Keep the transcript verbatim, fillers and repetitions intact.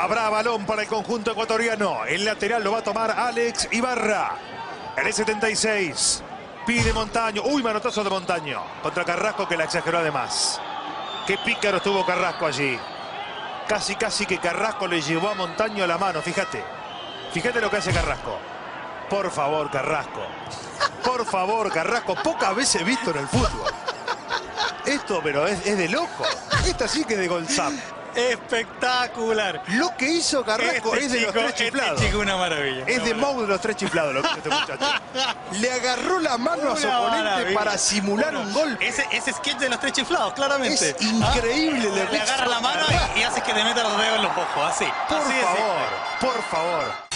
Habrá balón para el conjunto ecuatoriano. El lateral lo va a tomar Alex Ibarra. El E setenta y seis pide Montaño. Uy, manotazo de Montaño contra Carrasco, que la exageró además. Qué pícaro estuvo Carrasco allí. Casi, casi que Carrasco le llevó a Montaño la mano. Fíjate. Fíjate lo que hace Carrasco. Por favor, Carrasco. Por favor, Carrasco. Pocas veces visto en el fútbol. Esto, pero es, es de loco. Esta sí que es de golzap. Espectacular. Lo que hizo Carrasco este es de chico, los tres chiflados. Este chico una maravilla. Es una de Mau de los tres chiflados lo que hizo este muchacho. Le agarró la mano una a su oponente maravilla. Para simular bueno, un golpe. Ese, ese sketch de los tres chiflados, claramente. Es increíble. ¿Ah? Le, le agarra la mano y, y hace que te meta los dedos en los ojos, así. Por así favor, por favor.